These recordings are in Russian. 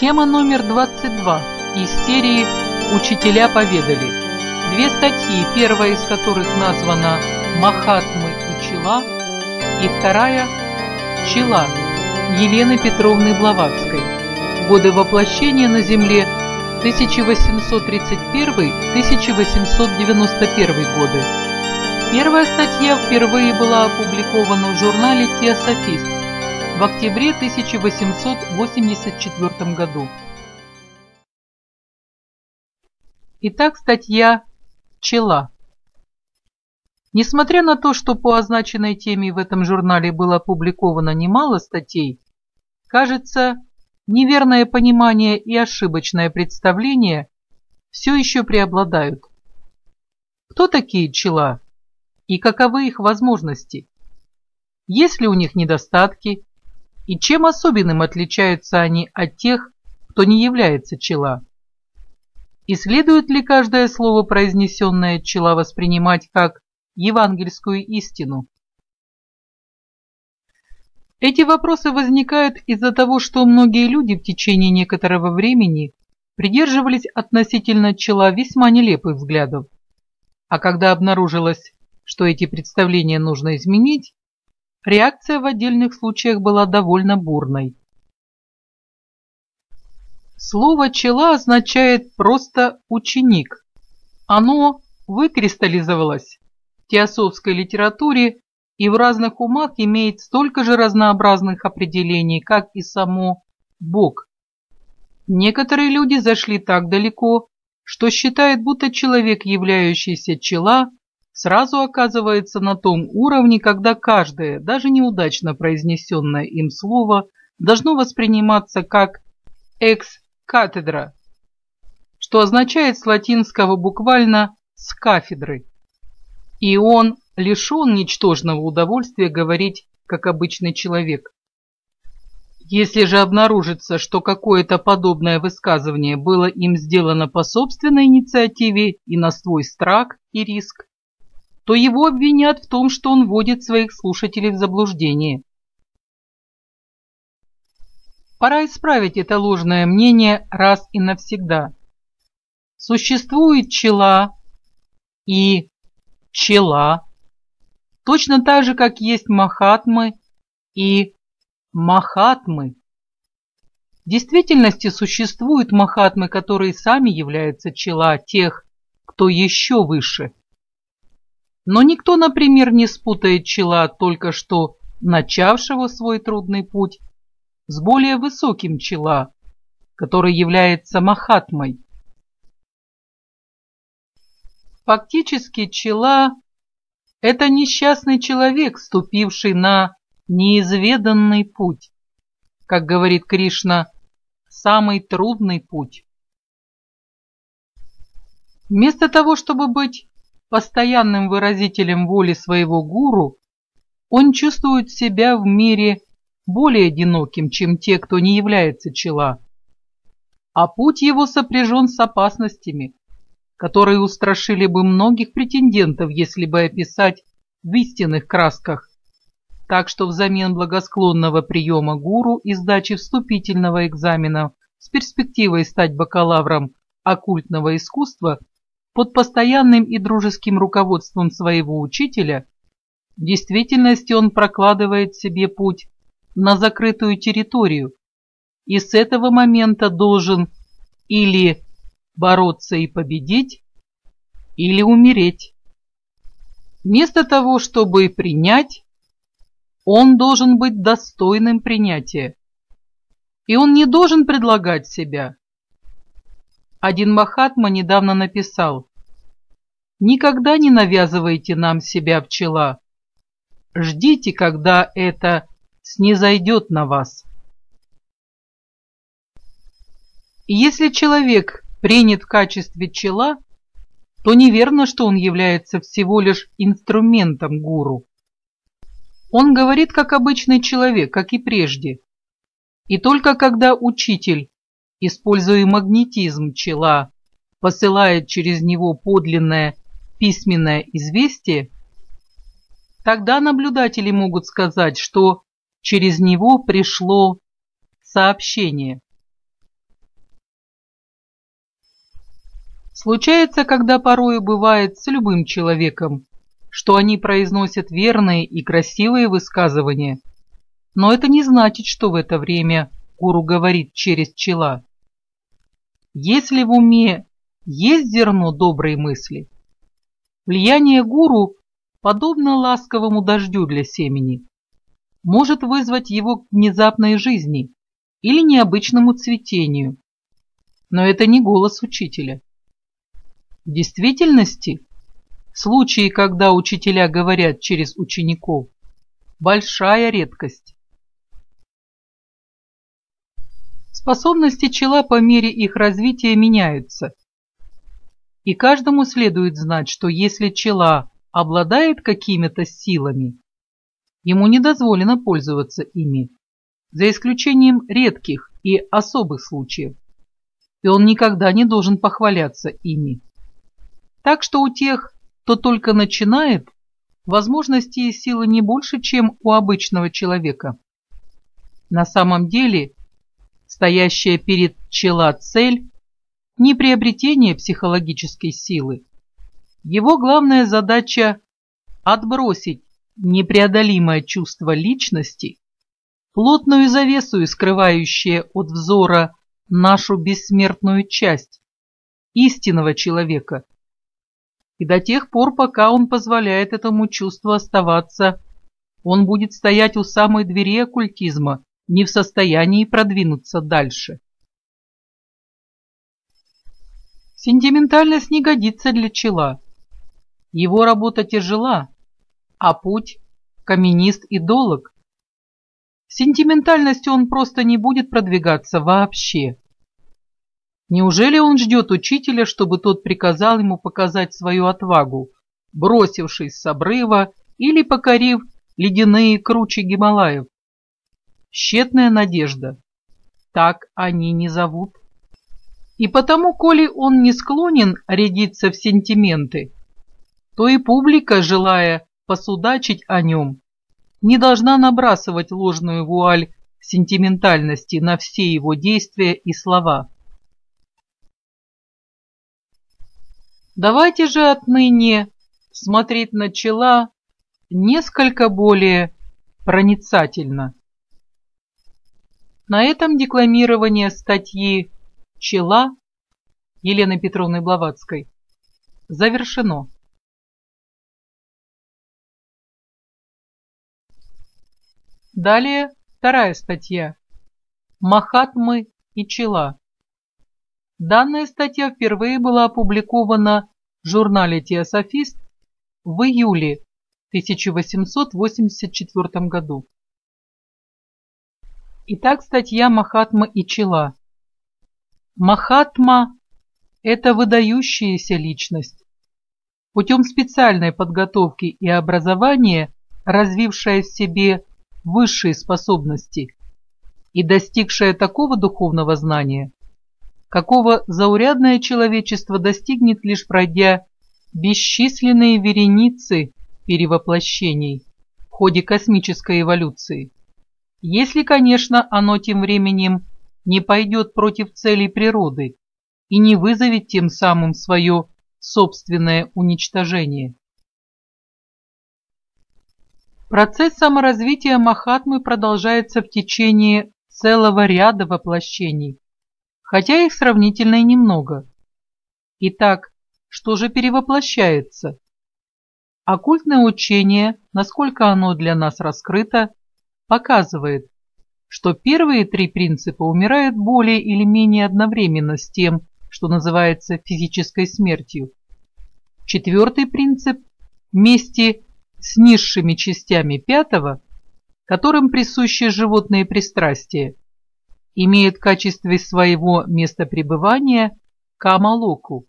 Тема номер 22 из серии «Учителя поведали». Две статьи, первая из которых названа «Махатмы и Чела», и вторая «Чела» Елены Петровны Блаватской. Годы воплощения на Земле 1831-1891 годы. Первая статья впервые была опубликована в журнале «Теософист» в октябре 1884 году. Итак, статья «Чела». Несмотря на то, что по означенной теме в этом журнале было опубликовано немало статей, кажется, неверное понимание и ошибочное представление все еще преобладают. Кто такие чела и каковы их возможности? Есть ли у них недостатки? И чем особенным отличаются они от тех, кто не является чела? И следует ли каждое слово, произнесенное чела, воспринимать как евангельскую истину? Эти вопросы возникают из-за того, что многие люди в течение некоторого времени придерживались относительно чела весьма нелепых взглядов. А когда обнаружилось, что эти представления нужно изменить, реакция в отдельных случаях была довольно бурной. Слово «чела» означает просто «ученик». Оно выкристаллизовалось в теософской литературе и в разных умах имеет столько же разнообразных определений, как и само «бог». Некоторые люди зашли так далеко, что считают, будто человек, являющийся чела, сразу оказывается на том уровне, когда каждое, даже неудачно произнесенное им слово, должно восприниматься как «экс-кафедра», что означает с латинского буквально «с кафедры». И он лишен ничтожного удовольствия говорить, как обычный человек. Если же обнаружится, что какое-то подобное высказывание было им сделано по собственной инициативе и на свой страх и риск, то его обвинят в том, что он вводит своих слушателей в заблуждение. Пора исправить это ложное мнение раз и навсегда. Существует чела и чела, точно так же, как есть махатмы и махатмы. В действительности существуют махатмы, которые сами являются чела тех, кто еще выше. Но никто, например, не спутает чела, только что начавшего свой трудный путь, с более высоким чела, который является махатмой. Фактически чела – это несчастный человек, ступивший на неизведанный путь, как говорит Кришна, самый трудный путь. Вместо того, чтобы быть постоянным выразителем воли своего гуру, он чувствует себя в мире более одиноким, чем те, кто не является чела. А путь его сопряжен с опасностями, которые устрашили бы многих претендентов, если бы описать в истинных красках. Так что взамен благосклонного приема гуру и сдачи вступительного экзамена с перспективой стать бакалавром оккультного искусства под постоянным и дружеским руководством своего учителя, в действительности он прокладывает себе путь на закрытую территорию и с этого момента должен или бороться и победить, или умереть. Вместо того, чтобы принять, он должен быть достойным принятия, и он не должен предлагать себя. Один махатма недавно написал: «Никогда не навязывайте нам себя, пчела. Ждите, когда это снизойдет на вас». И если человек принят в качестве чела, то неверно, что он является всего лишь инструментом гуру. Он говорит, как обычный человек, как и прежде. И только когда учитель, используя магнетизм чела, посылает через него подлинное письменное известие, тогда наблюдатели могут сказать, что через него пришло сообщение. случается, когда порою бывает с любым человеком, что они произносят верные и красивые высказывания. Но это не значит, что в это время гуру говорит через чела. Если в уме есть зерно доброй мысли, влияние гуру, подобно ласковому дождю для семени, может вызвать его к внезапной жизни или необычному цветению. Но это не голос учителя. В действительности, случаи, когда учителя говорят через учеников, большая редкость. Способности чела по мере их развития меняются. И каждому следует знать, что если чела обладает какими-то силами, ему не дозволено пользоваться ими, за исключением редких и особых случаев, и он никогда не должен похваляться ими. Так что у тех, кто только начинает, возможности и силы не больше, чем у обычного человека. На самом деле, стоящая перед чела цель – не приобретение психологической силы. Его главная задача – отбросить непреодолимое чувство личности, плотную завесу, скрывающую от взора нашу бессмертную часть, истинного человека, и до тех пор, пока он позволяет этому чувству оставаться, он будет стоять у самой двери оккультизма, не в состоянии продвинуться дальше. Сентиментальность не годится для чела. Его работа тяжела, а путь каменист и долог. Сентиментальностью он просто не будет продвигаться вообще. Неужели он ждет учителя, чтобы тот приказал ему показать свою отвагу, бросившись с обрыва или покорив ледяные кручи Гималаев? Тщетная надежда. Так они не зовут. И потому, коли он не склонен рядиться в сентименты, то и публика, желая посудачить о нем, не должна набрасывать ложную вуаль сентиментальности на все его действия и слова. Давайте же отныне смотреть на чела несколько более проницательно. На этом декламирование статьи «Чела» Елены Петровны Блаватской завершено. Далее вторая статья «Махатмы и чела». Данная статья впервые была опубликована в журнале «Теософист» в июле 1884 году. Итак, статья «Махатма и чела». Махатма – это выдающаяся личность, путем специальной подготовки и образования, развившая в себе высшие способности и достигшая такого духовного знания, какого заурядное человечество достигнет, лишь пройдя бесчисленные вереницы перевоплощений в ходе космической эволюции. Если, конечно, оно тем временем не пойдет против целей природы и не вызовет тем самым свое собственное уничтожение. Процесс саморазвития Махатмы продолжается в течение целого ряда воплощений, хотя их сравнительно и немного. Итак, что же перевоплощается? Оккультное учение, насколько оно для нас раскрыто, показывает, что первые три принципа умирают более или менее одновременно с тем, что называется физической смертью. Четвертый принцип вместе с низшими частями пятого, которым присущи животные пристрастия, имеет в качестве своего места пребывания Камалоку,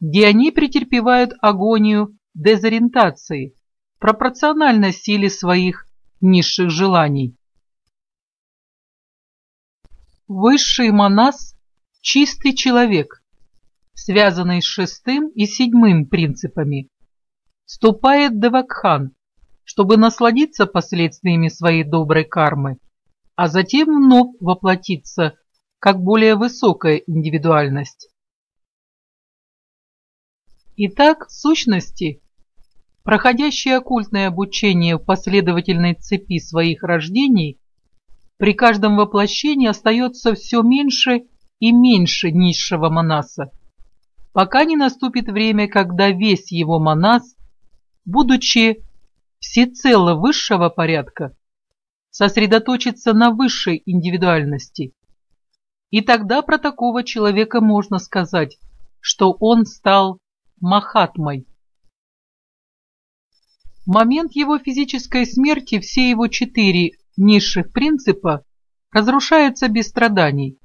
где они претерпевают агонию дезориентации, пропорционально силе своих низших желаний. Высший Манас – чистый человек, связанный с шестым и седьмым принципами, вступает в Девачан, чтобы насладиться последствиями своей доброй кармы, а затем вновь воплотиться как более высокая индивидуальность. Итак, сущности, проходящие оккультное обучение в последовательной цепи своих рождений, при каждом воплощении остается все меньше и меньше низшего манаса, пока не наступит время, когда весь его манас, будучи всецело высшего порядка, сосредоточится на высшей индивидуальности. И тогда про такого человека можно сказать, что он стал Махатмой. В момент его физической смерти все его 4 низших принципа разрушаются без страданий,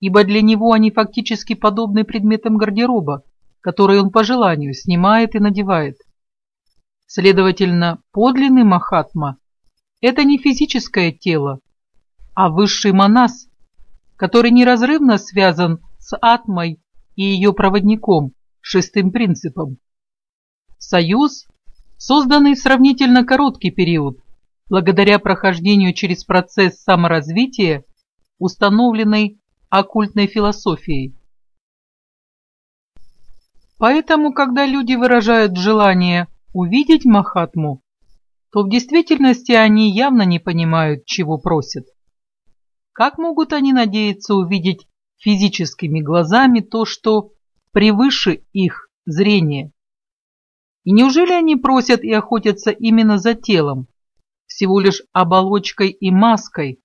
ибо для него они фактически подобны предметам гардероба, которые он по желанию снимает и надевает. Следовательно, подлинный Махатма – это не физическое тело, а высший манас, который неразрывно связан с Атмой и ее проводником, 6-м принципом. Союз, созданный в сравнительно короткий период, благодаря прохождению через процесс саморазвития, установленный оккультной философией. Поэтому, когда люди выражают желание увидеть Махатму, то в действительности они явно не понимают, чего просят. Как могут они надеяться увидеть физическими глазами то, что превыше их зрения? И неужели они просят и охотятся именно за телом, всего лишь оболочкой и маской?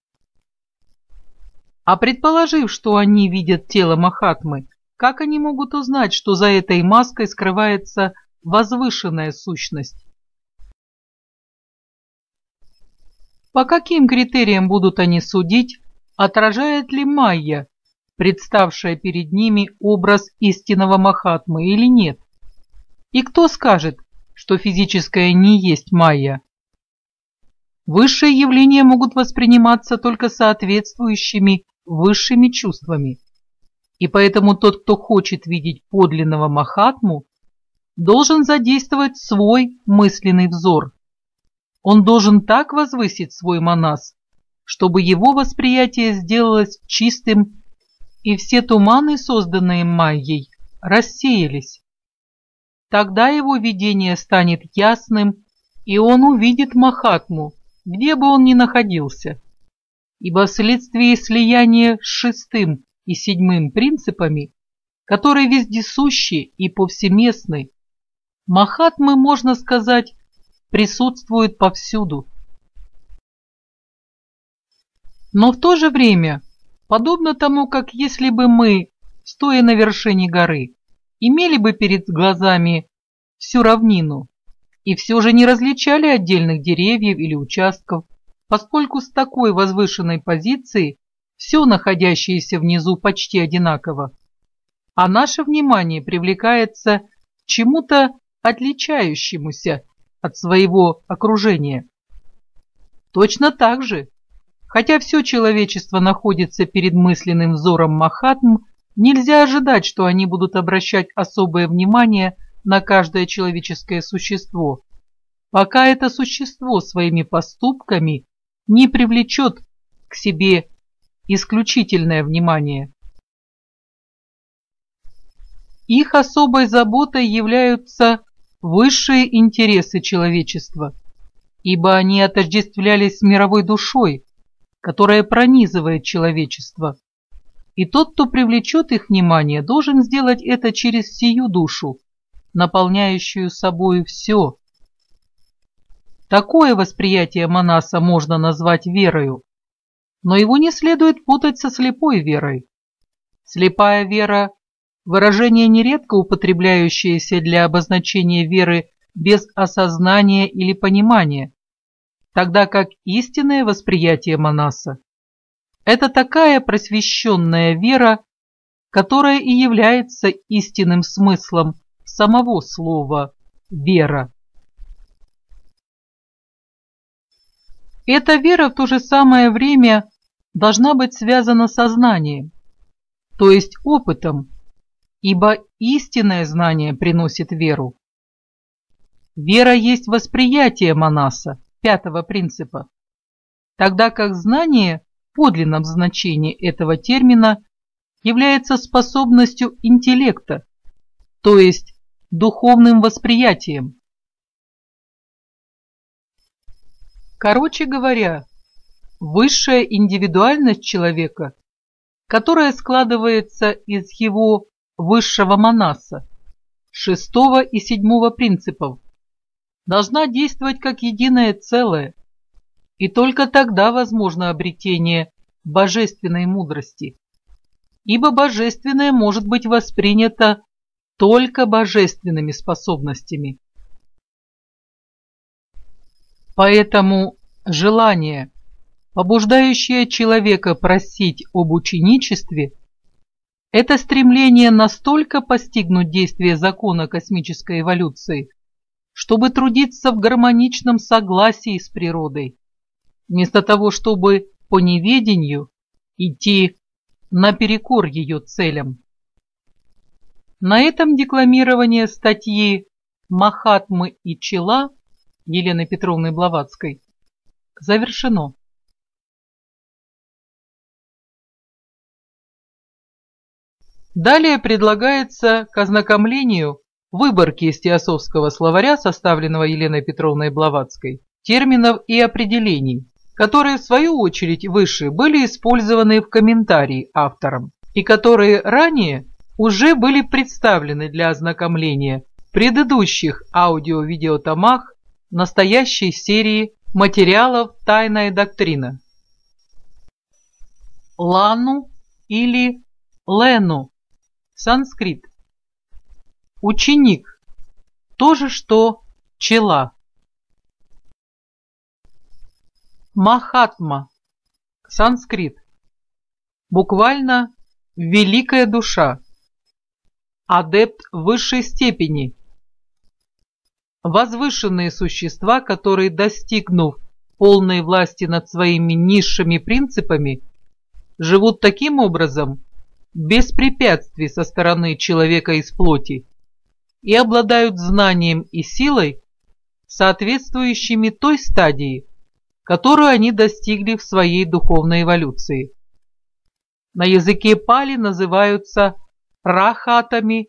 А предположив, что они видят тело Махатмы, как они могут узнать, что за этой маской скрывается возвышенная сущность? По каким критериям будут они судить, отражает ли Майя, представшая перед ними, образ истинного Махатмы или нет? И кто скажет, что физическое не есть Майя? Высшие явления могут восприниматься только соответствующими высшими чувствами. И поэтому тот, кто хочет видеть подлинного Махатму, должен задействовать свой мысленный взор. Он должен так возвысить свой манас, чтобы его восприятие сделалось чистым, и все туманы, созданные Майей, рассеялись. Тогда его видение станет ясным, и он увидит Махатму, где бы он ни находился. Ибо вследствие слияния с 6-м и 7-м принципами, которые вездесущи и повсеместны, Махатмы, можно сказать, присутствуют повсюду. Но в то же время, подобно тому, как если бы мы, стоя на вершине горы, имели бы перед глазами всю равнину и все же не различали отдельных деревьев или участков, поскольку с такой возвышенной позиции все находящееся внизу почти одинаково, а наше внимание привлекается к чему-то отличающемуся от своего окружения. Точно так же, хотя все человечество находится перед мысленным взором Махатм, нельзя ожидать, что они будут обращать особое внимание на каждое человеческое существо, пока это существо своими поступками не привлечет к себе исключительное внимание. Их особой заботой являются высшие интересы человечества, ибо они отождествлялись с мировой душой, которая пронизывает человечество, и тот, кто привлечет их внимание, должен сделать это через сию душу, наполняющую собою все. Такое восприятие манаса можно назвать верою, но его не следует путать со слепой верой. Слепая вера – выражение, нередко употребляющееся для обозначения веры без осознания или понимания, тогда как истинное восприятие манаса – это такая просвещенная вера, которая и является истинным смыслом самого слова «вера». Эта вера в то же самое время должна быть связана со знанием, то есть опытом, ибо истинное знание приносит веру. Вера есть восприятие манаса, 5-го принципа, тогда как знание в подлинном значении этого термина является способностью интеллекта, то есть духовным восприятием. Короче говоря, высшая индивидуальность человека, которая складывается из его высшего манаса, шестого и седьмого принципов, должна действовать как единое целое, и только тогда возможно обретение божественной мудрости, ибо божественное может быть воспринято только божественными способностями. Поэтому желание, побуждающее человека просить об ученичестве, это стремление настолько постигнуть действие закона космической эволюции, чтобы трудиться в гармоничном согласии с природой, вместо того, чтобы по неведению идти наперекор ее целям. На этом декламирование статьи «Махатмы и Чела» Елены Петровны Блаватской завершено. Далее предлагается к ознакомлению выборки из теософского словаря, составленного Еленой Петровной Блаватской, терминов и определений, которые, в свою очередь, выше были использованы в комментарии автором и которые ранее уже были представлены для ознакомления в предыдущих аудио-видеотомах настоящей серии материалов «Тайная доктрина». Лану или Лену, санскрит. Ученик. То же, что чела. Махатма, санскрит. Буквально «великая душа», адепт высшей степени. Возвышенные существа, которые, достигнув полной власти над своими низшими принципами, живут таким образом, без препятствий со стороны человека из плоти, и обладают знанием и силой, соответствующими той стадии, которую они достигли в своей духовной эволюции. На языке пали называются рахатами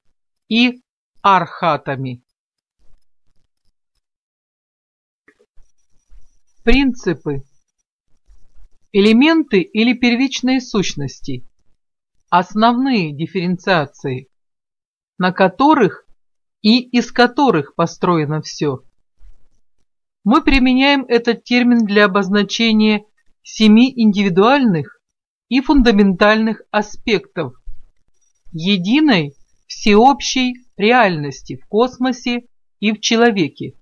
и архатами. Принципы. Элементы или первичные сущности. Основные дифференциации, на которых и из которых построено все. Мы применяем этот термин для обозначения 7 индивидуальных и фундаментальных аспектов единой всеобщей реальности в космосе и в человеке.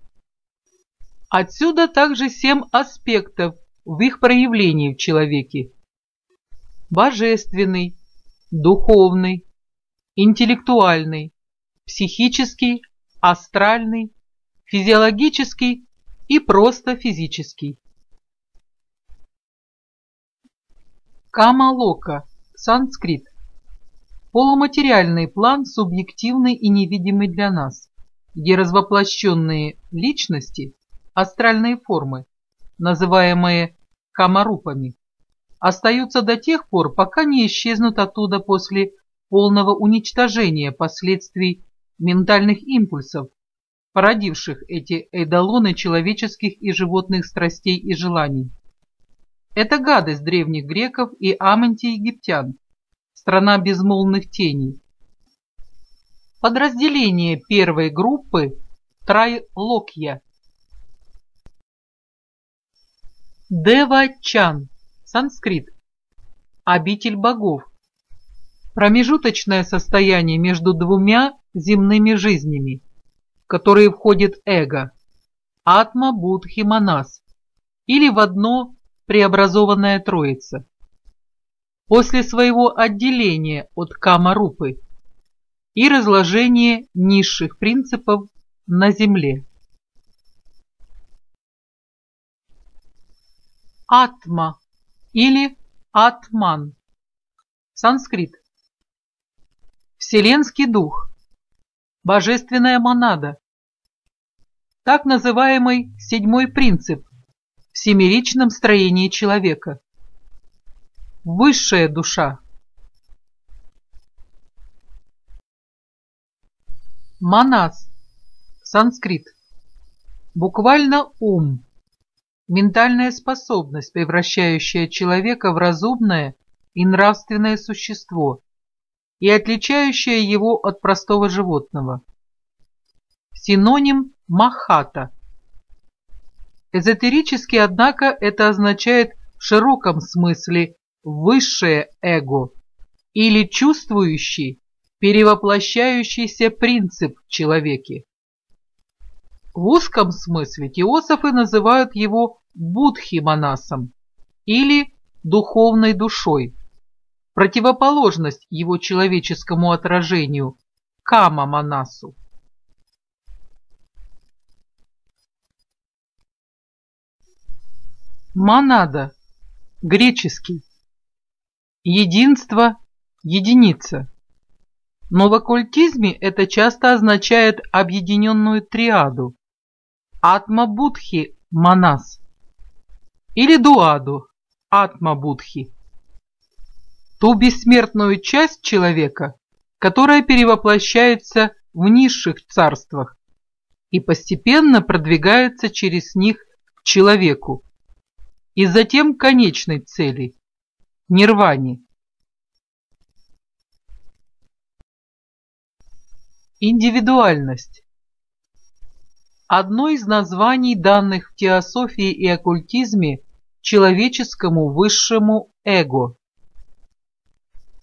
Отсюда также 7 аспектов в их проявлении в человеке: божественный, духовный, интеллектуальный, психический, астральный, физиологический и просто физический. Камалока, санскрит. Полуматериальный план, субъективный и невидимый для нас, где развоплощенные личности, астральные формы, называемые камарупами, остаются до тех пор, пока не исчезнут оттуда после полного уничтожения последствий ментальных импульсов, породивших эти эйдолоны человеческих и животных страстей и желаний. Это гадость древних греков и амонти-египтян, страна безмолвных теней. Подразделение первой группы – Трайлокья. Девачан, санскрит. Обитель богов. Промежуточное состояние между двумя земными жизнями, в которые входит эго, атма-будхи-манас, или в одно преобразованная троица. После своего отделения от камарупы и разложения низших принципов на земле. Атма или атман, санскрит. Вселенский дух. Божественная монада. Так называемый седьмой принцип в семеричном строении человека. Высшая душа. Манас, Санскрит. Буквально ум. Ментальная способность, превращающая человека в разумное и нравственное существо и отличающая его от простого животного. Синоним «махата». Эзотерически, однако, это означает в широком смысле «высшее эго» или чувствующий, перевоплощающийся принцип в человеке. В узком смысле теософы называют его будхи-манасом или духовной душой, противоположность его человеческому отражению – кама-манасу. Монада, греческий. Единство, единица. Но в оккультизме это часто означает объединенную триаду – атма-будхи-манас или дуаду – атма-будхи. Ту бессмертную часть человека, которая перевоплощается в низших царствах и постепенно продвигается через них к человеку и затем к конечной цели – нирване. Индивидуальность. Одно из названий, данных в теософии и оккультизме, человеческому высшему эго.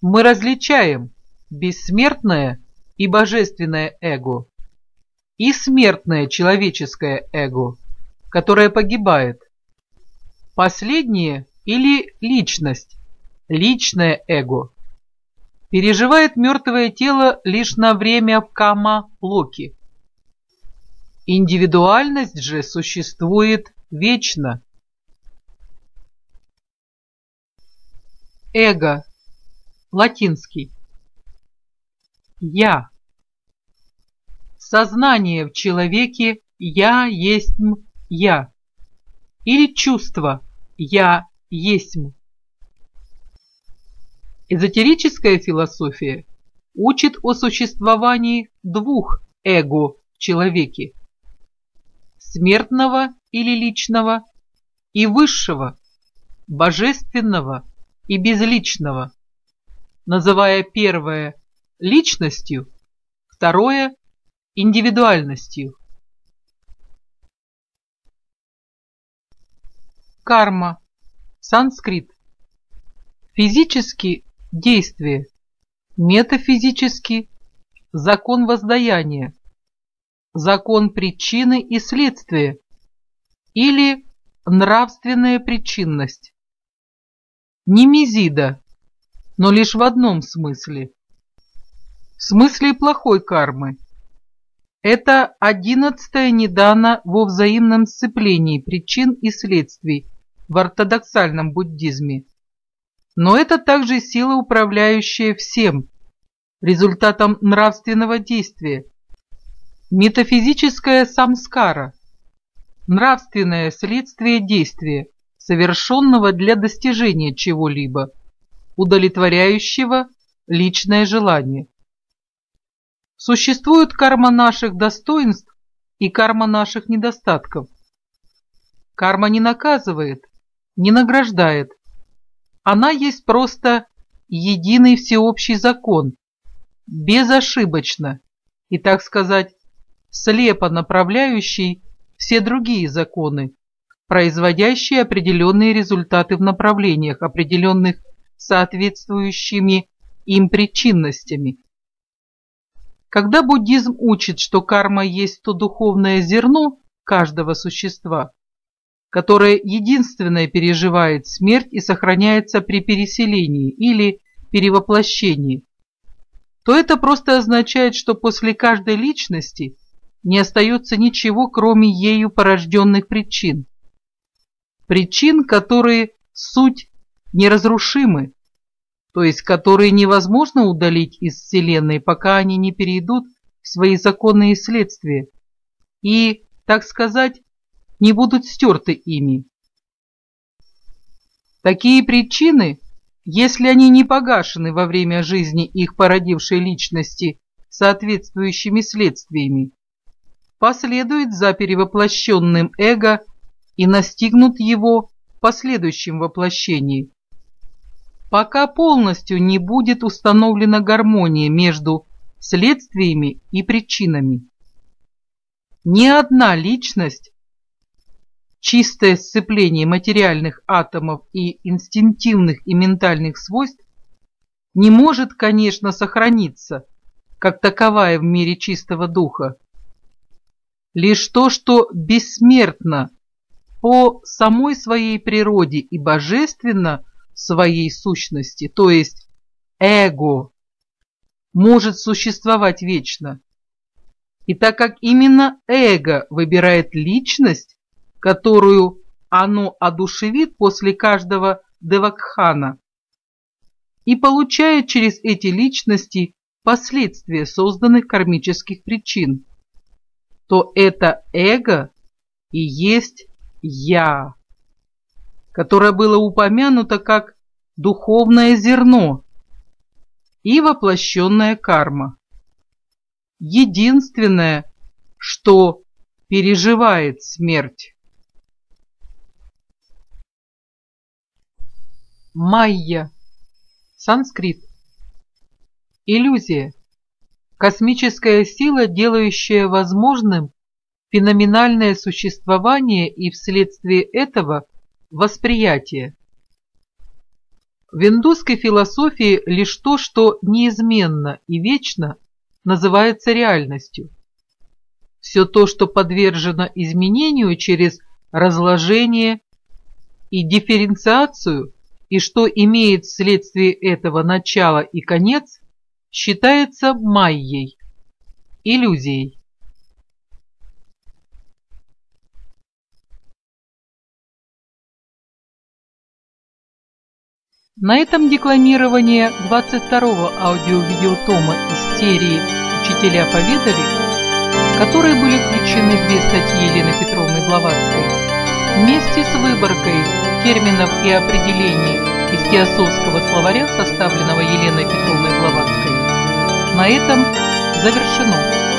Мы различаем бессмертное и божественное эго и смертное человеческое эго, которое погибает. Последнее или личность, личное эго, переживает мертвое тело лишь на время в Камалоке. Индивидуальность же существует вечно. Эго. Латинский. Я. Сознание в человеке «я есмь я» или чувство «я есмь». Эзотерическая философия учит о существовании двух эго в человеке – смертного или личного и высшего, божественного и безличного, называя первое личностью, второе индивидуальностью. Карма, санскрит. Физически – действие, метафизически – закон воздаяния, закон причины и следствия или нравственная причинность. Немезида, но лишь в одном смысле. В смысле плохой кармы. Это 11-я нидана во взаимном сцеплении причин и следствий в ортодоксальном буддизме. Но это также сила, управляющая всем, результатом нравственного действия, метафизическая самскара, нравственное следствие действия, совершенного для достижения чего-либо, удовлетворяющего личное желание. Существует карма наших достоинств и карма наших недостатков. Карма не наказывает, не награждает. Она есть просто единый всеобщий закон, безошибочно и, так сказать, слепо направляющий все другие законы, производящие определенные результаты в направлениях, определенных соответствующими им причинностями. Когда буддизм учит, что карма есть то духовное зерно каждого существа, которое единственное переживает смерть и сохраняется при переселении или перевоплощении, то это просто означает, что после каждой личности не остается ничего, кроме ею порожденных причин. Причин, которые суть неразрушимы, то есть которые невозможно удалить из Вселенной, пока они не перейдут в свои законные следствия и, так сказать, не будут стерты ими. Такие причины, если они не погашены во время жизни их породившей личности соответствующими следствиями, последует за перевоплощенным эго и настигнут его в последующем воплощении. Пока полностью не будет установлена гармония между следствиями и причинами. Ни одна личность, чистое сцепление материальных атомов и инстинктивных и ментальных свойств, не может, конечно, сохраниться, как таковая в мире чистого духа. Лишь то, что бессмертно по самой своей природе и божественно в своей сущности, то есть эго, может существовать вечно. И так как именно эго выбирает личность, которую оно одушевит после каждого девакхана, и получает через эти личности последствия созданных кармических причин, то это эго и есть «я», которое было упомянуто как духовное зерно и воплощенная карма. Единственное, что переживает смерть. Майя. Санскрит. Иллюзия. Космическая сила, делающая возможным феноменальное существование и вследствие этого восприятие. В индусской философии лишь то, что неизменно и вечно, называется реальностью. Все то, что подвержено изменению через разложение и дифференциацию, и что имеет вследствие этого начало и конец, считается майей, иллюзией. На этом декламирование 22-го аудио-видеотома из серии «Учителя поведали», в которые были включены две статьи Елены Петровны Блаватской, вместе с выборкой терминов и определений из теософского словаря, составленного Еленой Петровной Блаватской, на этом завершено.